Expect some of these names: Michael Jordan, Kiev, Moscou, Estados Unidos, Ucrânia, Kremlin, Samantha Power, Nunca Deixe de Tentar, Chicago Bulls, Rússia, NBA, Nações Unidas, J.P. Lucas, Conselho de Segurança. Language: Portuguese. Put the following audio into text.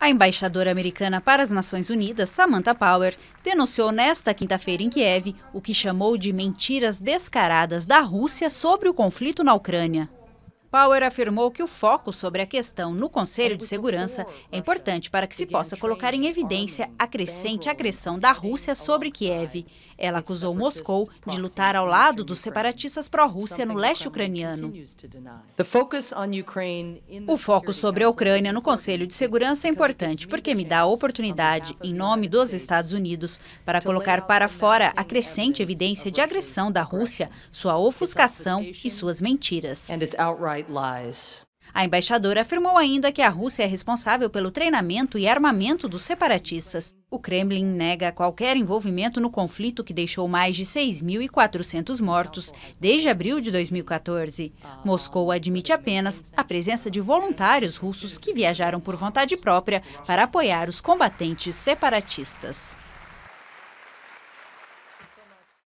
A embaixadora americana para as Nações Unidas, Samantha Power, denunciou nesta quinta-feira em Kiev o que chamou de mentiras descaradas da Rússia sobre o conflito na Ucrânia. Power afirmou que o foco sobre a questão no Conselho de Segurança é importante para que se possa colocar em evidência a crescente agressão da Rússia sobre Kiev. Ela acusou Moscou de lutar ao lado dos separatistas pró-Rússia no leste ucraniano. O foco sobre a Ucrânia no Conselho de Segurança é importante porque me dá a oportunidade, em nome dos Estados Unidos, para colocar para fora a crescente evidência de agressão da Rússia, sua ofuscação e suas mentiras. A embaixadora afirmou ainda que a Rússia é responsável pelo treinamento e armamento dos separatistas. O Kremlin nega qualquer envolvimento no conflito que deixou mais de 6.400 mortos desde abril de 2014. Moscou admite apenas a presença de voluntários russos que viajaram por vontade própria para apoiar os combatentes separatistas.